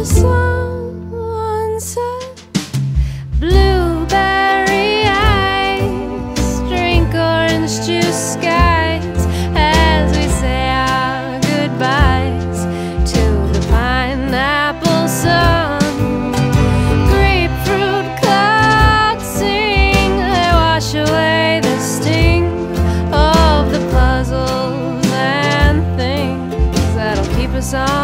the sun said, blueberry eyes, drink orange juice skies, as we say our goodbyes to the pineapple sun. Grapefruit clouds sing, they wash away the sting of the puzzles and things that'll keep us on.